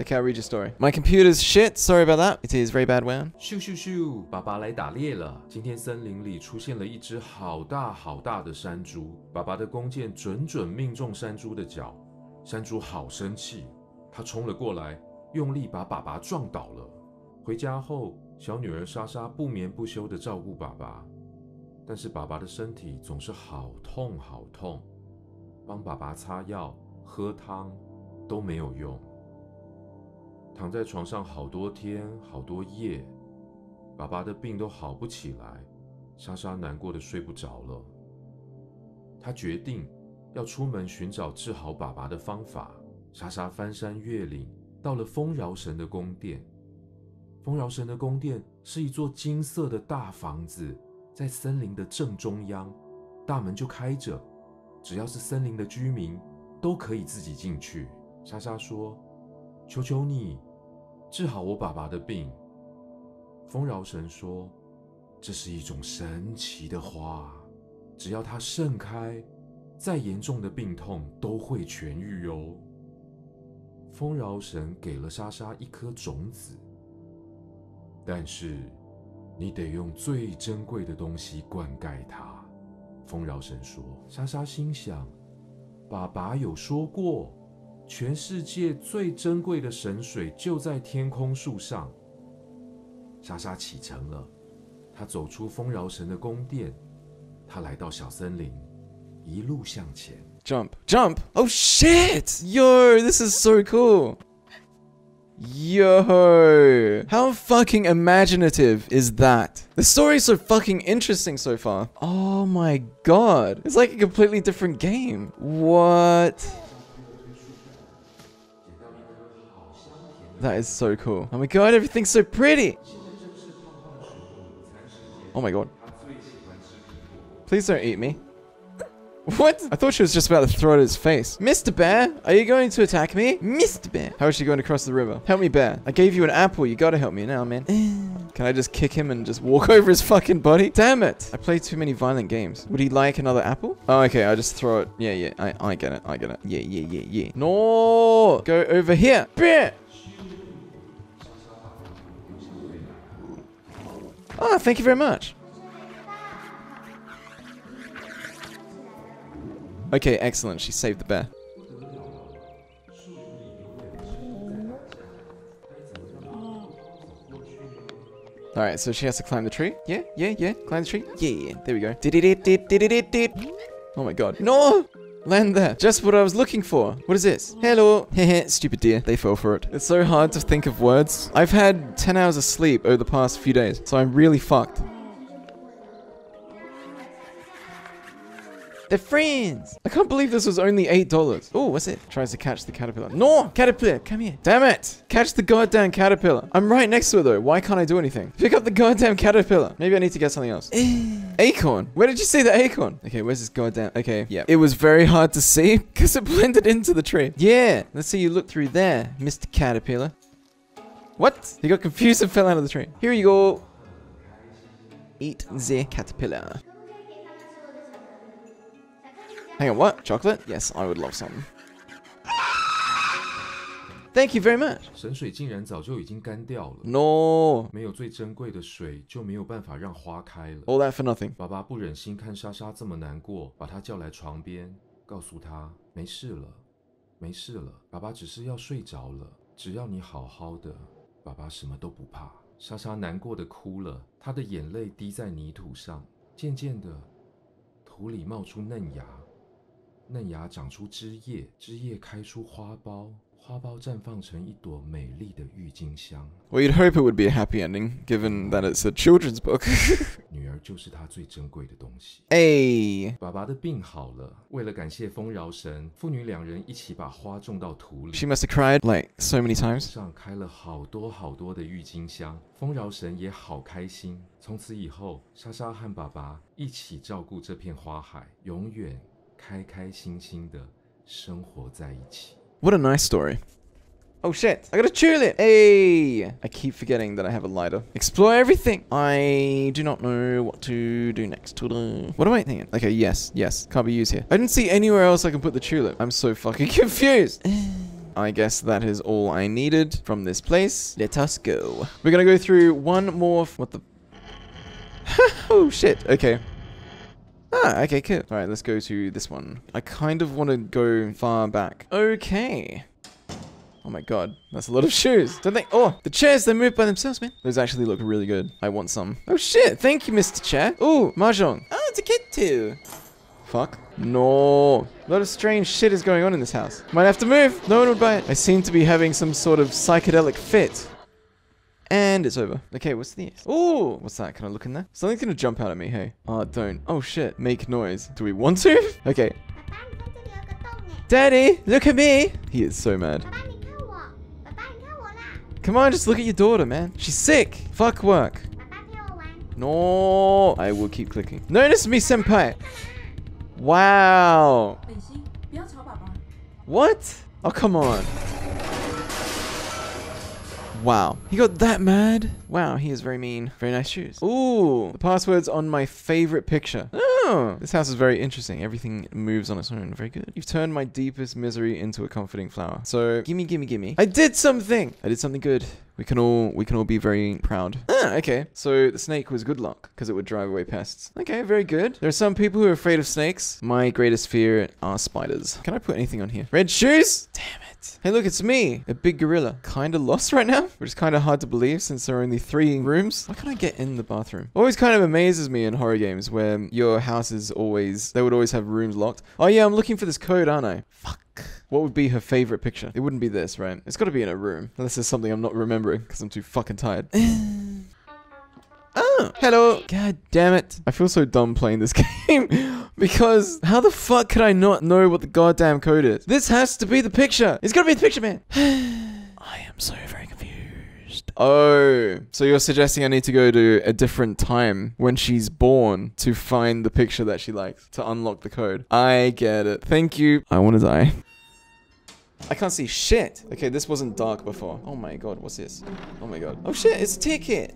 I can't read your story. My computer's shit. Sorry about that. It is very bad WAN. Shoo shoo shoo! 爸爸来打猎了。今天森林里出现了一只好大好大的山猪。爸爸的弓箭准准命中山猪的脚。山猪好生气，它冲了过来，用力把爸爸撞倒了。回家后，小女儿莎莎不眠不休地照顾爸爸，但是爸爸的身体总是好痛好痛，帮爸爸擦药、喝汤都没有用。 躺在床上好多天，好多夜，爸爸的病都好不起来，莎莎难过的睡不着了。她决定要出门寻找治好爸爸的方法。莎莎翻山越岭，到了丰饶神的宫殿。丰饶神的宫殿是一座金色的大房子，在森林的正中央，大门就开着，只要是森林的居民都可以自己进去。莎莎说：“求求你！” 治好我爸爸的病，丰饶神说：“这是一种神奇的花，只要它盛开，再严重的病痛都会痊愈哦。”丰饶神给了莎莎一颗种子，但是你得用最珍贵的东西灌溉它。丰饶神说：“莎莎心想，爸爸有说过。” 全世界最珍贵的神水就在天空树上。莎莎启程了，她走出丰饶神的宫殿，她来到小森林，一路向前。Jump, jump! Oh shit! Yo, this is so cool. Yo, how fucking imaginative is that? The story's so fucking interesting so far. Oh my god, it's like a completely different game. What? That is so cool. Oh my god, everything's so pretty. Oh my god. Please don't eat me. What? I thought she was just about to throw it at his face. Mr. Bear, are you going to attack me? Mr. Bear. How is she going to cross the river? Help me, Bear. I gave you an apple. You gotta help me now, man. Can I just kick him and just walk over his fucking body? Damn it. I play too many violent games. Would he like another apple? Oh, okay. I just throw it. Yeah, yeah. I get it. I get it. Yeah, yeah, yeah, yeah. No. Go over here. Bear. Oh, thank you very much. Okay, excellent. She saved the bear. All right, so she has to climb the tree. Yeah, yeah, yeah. Climb the tree. Yeah, there we go. Oh my god. No! Land there. Just what I was looking for. What is this? Hello. Heh. Stupid deer. They fell for it. It's so hard to think of words. I've had 10 hours of sleep over the past few days, so I'm really fucked. They're friends. I can't believe this was only $8. Oh, what's it? Tries to catch the caterpillar. No! Caterpillar, come here. Damn it. Catch the goddamn caterpillar. I'm right next to her though. Why can't I do anything? Pick up the goddamn caterpillar. Maybe I need to get something else. Acorn. Where did you see the acorn? Okay, where's this goddamn... Okay, yeah. It was very hard to see because it blended into the tree. Yeah. Let's see you look through there, Mr. Caterpillar. What? He got confused and fell out of the tree. Here you go. Eat the caterpillar. Hang on, what? Chocolate? Yes, I would love some. Thank you very much. 神水竟然早就已经干掉了。No， 没有最珍贵的水，就没有办法让花开了。All that for nothing. 爸爸不忍心看莎莎这么难过，把她叫来床边，告诉她没事了，没事了。爸爸只是要睡着了，只要你好好的，爸爸什么都不怕。莎莎难过的哭了，她的眼泪滴在泥土上，渐渐的，土里冒出嫩芽。 嫩芽长出枝叶，枝叶开出花苞，花苞绽放成一朵美丽的郁金香。Well, you'd hope it would be a happy ending, given that it's a children's book. 女儿就是她最珍贵的东西。哎，爸爸的病好了。为了感谢丰饶神，父女两人一起把花种到土里。She must have cried like so many times. 上开了好多好多的郁金香，丰饶神也好开心。从此以后，莎莎和爸爸一起照顾这片花海，永远。 开开心心的生活在一起。What a nice story. Oh shit! I got a tulip. Hey, I keep forgetting that I have a lighter. Explore everything. I do not know what to do next. What am I thinking? Okay, yes, yes, can't be used here. I didn't see anywhere else I can put the tulip. I'm so fucking confused. I guess that is all I needed from this place. Let us go. We're gonna go through one more... What the... Oh, shit. Okay. Ah, okay, cool. All right, let's go to this one. I kind of want to go far back. Okay. Oh my god, that's a lot of shoes. Don't they? Oh, the chairs, they move by themselves, man. Those actually look really good. I want some. Oh shit, thank you, Mr. Chair. Oh, mahjong. Oh, it's a kid too. Fuck. No. A lot of strange shit is going on in this house. Might have to move. No one would buy it. I seem to be having some sort of psychedelic fit. And it's over. Okay, what's this? Oh, what's that? Can I look in there? Something's gonna jump out at me, hey. Oh, don't. Oh shit, make noise. Do we want to? Okay. Daddy, look at me. He is so mad. Come on, just look at your daughter, man. She's sick. Fuck work. No, I will keep clicking. Notice me, senpai. Wow. What? Oh, come on. Wow. He got that mad? Wow, he is very mean. Very nice shoes. Ooh, the password's on my favorite picture. Oh, this house is very interesting. Everything moves on its own. Very good. You've turned my deepest misery into a comforting flower. So, gimme, gimme, gimme. I did something! I did something good. We can all be very proud. Ah, okay. So, the snake was good luck, because it would drive away pests. Okay, very good. There are some people who are afraid of snakes. My greatest fear are spiders. Can I put anything on here? Red shoes? Damn it. Hey, look, it's me. A big gorilla. Kind of lost right now, which is kind of hard to believe since there are only 3 rooms. Why can't I get in the bathroom? Always kind of amazes me in horror games where your house is always... They would always have rooms locked. Oh, yeah, I'm looking for this code, aren't I? Fuck. What would be her favorite picture? It wouldn't be this, right? It's got to be in a room. Unless there's something I'm not remembering because I'm too fucking tired. Oh, hello. God damn it. I feel so dumb playing this game because how the fuck could I not know what the goddamn code is? This has to be the picture. It's got to be the picture, man. I am so very confused. Oh, so you're suggesting I need to go to a different time when she's born to find the picture that she likes to unlock the code. I get it. Thank you. I want to die. I can't see shit. Okay, this wasn't dark before. Oh my god, what's this? Oh my god. Oh shit, it's a ticket.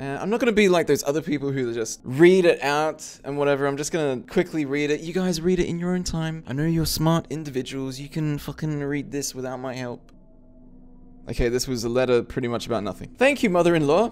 I'm not gonna be like those other people who just read it out and whatever. I'm just gonna quickly read it. You guys read it in your own time. I know you're smart individuals. You can fucking read this without my help. Okay, this was a letter pretty much about nothing. Thank you, mother-in-law.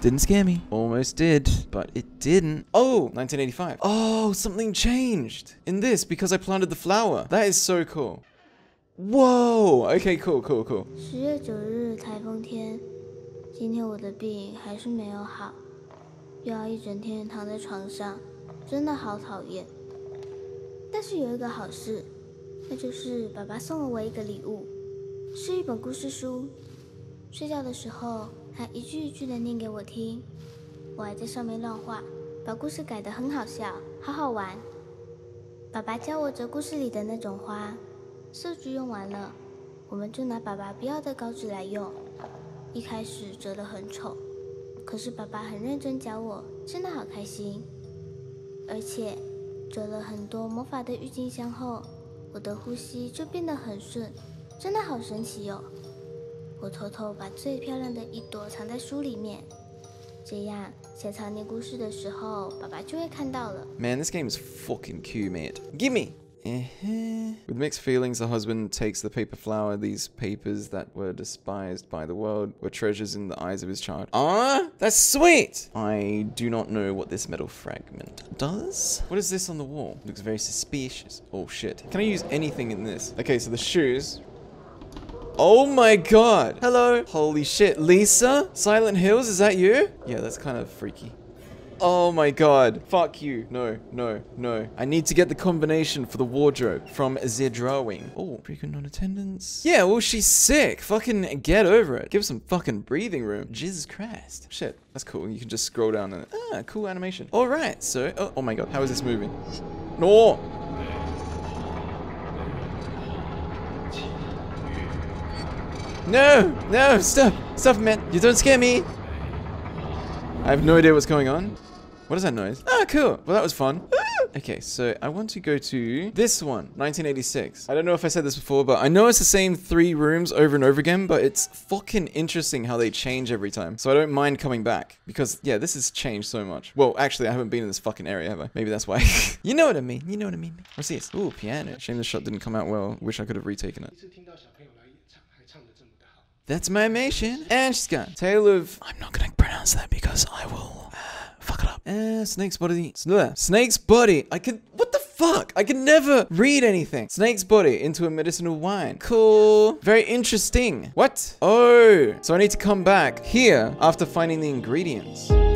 Didn't scare me. Almost did, but it didn't. Oh, 1985. Oh, something changed in this because I planted the flower. That is so cool. Whoa! Okay, cool, cool, cool. 10月9日台风天，今天我的病还是没有好，又要一整天躺在床上，真的好讨厌。但是有一个好事，那就是爸爸送了我一个礼物，是一本故事书。睡觉的时候，他一句一句的念给我听，我还在上面乱画，把故事改得很好笑，好好玩。爸爸教我折故事里的那种花。 色纸用完了，我们就拿爸爸不要的稿纸来用。一开始折得很丑，可是爸爸很认真教我，真的好开心。而且折了很多魔法的郁金香后，我的呼吸就变得很顺，真的好神奇哦！我偷偷把最漂亮的一朵藏在书里面，这样下次念故事的时候，爸爸就会看到了。Man, this game is fucking cute, mate. Give me. With mixed feelings, the husband takes the paper flower. These papers that were despised by the world were treasures in the eyes of his child. Ah, that's sweet. I do not know what this metal fragment does. What is this on the wall? Looks very suspicious. Oh shit. Can I use anything in this? Okay, so the shoes. Oh my god. Hello. Holy shit. Lisa? Silent Hills, is that you? Yeah, that's kind of freaky. Oh my god. Fuck you. No, no, no. I need to get the combination for the wardrobe from the drawing. Oh, frequent non-attendance. Yeah, well, she's sick. Fucking get over it. Give some fucking breathing room. Jesus Christ. Shit, that's cool. You can just scroll down and... Ah, cool animation. All right, so... Oh, oh my god. How is this moving? No! No! No! Stop! Stop, man. You don't scare me. I have no idea what's going on. What is that noise? Ah, cool. Well, that was fun. Ah! that? Okay, so I want to go to this one, 1986. I don't know if I said this before, but I know it's the same three rooms over and over again, but it's fucking interesting how they change every time. So I don't mind coming back because, yeah, this has changed so much. Well, actually, I haven't been in this fucking area, have I? Maybe that's why. You know what I mean. You know what I mean. What's this? Ooh, piano. Shame the shot didn't come out well. Wish I could have retaken it. That's my mission. And she's gone. Tale of... I'm not going to pronounce that because I will fuck it up. Snake's body. Snake's body. I could... What the fuck? I can never read anything. Snake's body into a medicinal wine. Cool. Very interesting. What? Oh. So I need to come back here after finding the ingredients.